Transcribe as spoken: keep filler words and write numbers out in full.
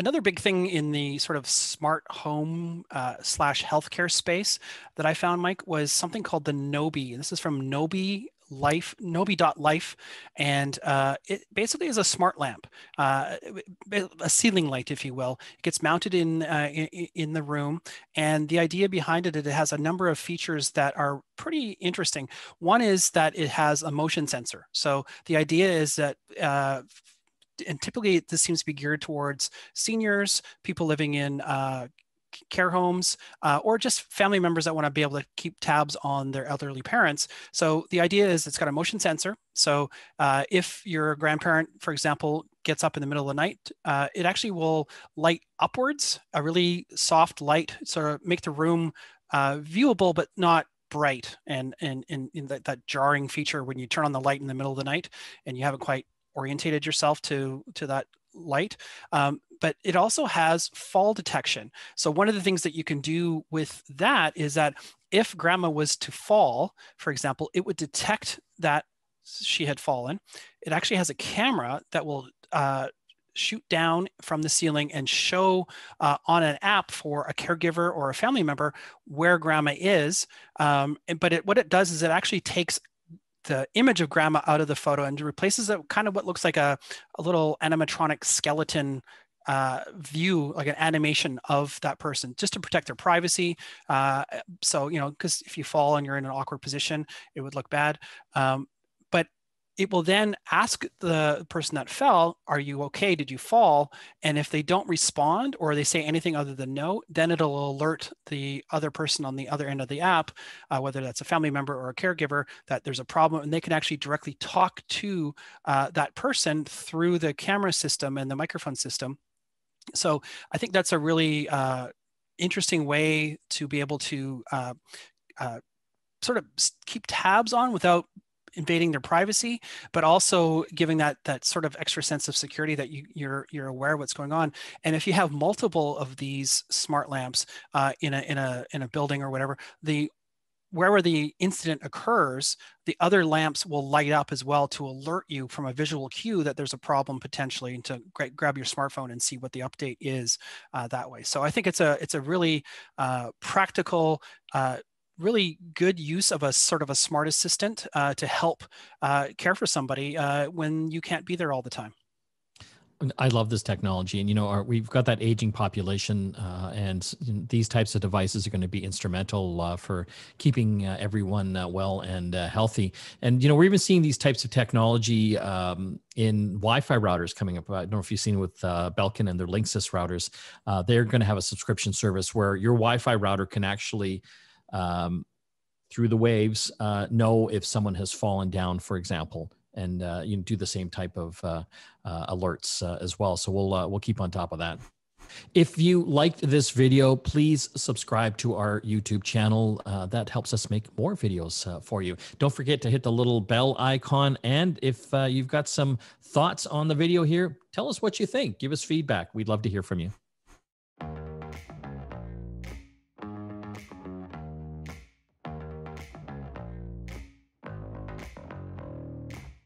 Another big thing in the sort of smart home uh, slash healthcare space that I found, Mike, was something called the Nobi. This is from Nobi Life, Nobi dot life, and uh, it basically is a smart lamp, uh, a ceiling light, if you will. It gets mounted in, uh, in in the room, and the idea behind it, it has a number of features that are pretty interesting. One is that it has a motion sensor. So the idea is that uh, and typically this seems to be geared towards seniors, people living in uh, care homes, uh, or just family members that want to be able to keep tabs on their elderly parents. So the idea is it's got a motion sensor. So uh, if your grandparent, for example, gets up in the middle of the night, uh, it actually will light upwards, a really soft light, sort of make the room uh, viewable, but not bright. And, and, and, and that, that jarring feature when you turn on the light in the middle of the night and you haven't quite orientated yourself to, to that light. Um, but it also has fall detection. So one of the things that you can do with that is that if grandma was to fall, for example, it would detect that she had fallen. It actually has a camera that will uh, shoot down from the ceiling and show uh, on an app for a caregiver or a family member where grandma is. Um, and, but it, what it does is it actually takes the image of grandma out of the photo and replaces it kind of what looks like a, a little animatronic skeleton uh, view, like an animation of that person, just to protect their privacy. Uh, so, you know, because if you fall and you're in an awkward position, it would look bad. Um, but it will then ask the person that fell, are you okay? Did you fall? And if they don't respond or they say anything other than no, then it'll alert the other person on the other end of the app, uh, whether that's a family member or a caregiver, that there's a problem, and they can actually directly talk to uh, that person through the camera system and the microphone system. So I think that's a really uh, interesting way to be able to uh, uh, sort of keep tabs on without invading their privacy, but also giving that that sort of extra sense of security that you, you're you're aware of what's going on. And if you have multiple of these smart lamps uh, in a in a in a building or whatever, the wherever the incident occurs, the other lamps will light up as well to alert you from a visual cue that there's a problem potentially, and to gra grab your smartphone and see what the update is uh, that way. So I think it's a it's a really uh, practical. Uh, really good use of a sort of a smart assistant uh, to help uh, care for somebody uh, when you can't be there all the time. I love this technology, and you know our, we've got that aging population, uh, and you know, these types of devices are going to be instrumental uh, for keeping uh, everyone uh, well and uh, healthy. And you know we're even seeing these types of technology um, in Wi-Fi routers coming up. I don't know if you've seen with uh, Belkin and their Linksys routers. Uh, they're going to have a subscription service where your Wi-Fi router can actually Um, through the waves, uh, know if someone has fallen down, for example, and uh, you can do the same type of uh, uh, alerts uh, as well. So we'll uh, we'll keep on top of that. If you liked this video, please subscribe to our YouTube channel. Uh, that helps us make more videos uh, for you. Don't forget to hit the little bell icon. And if uh, you've got some thoughts on the video here, tell us what you think. Give us feedback. We'd love to hear from you.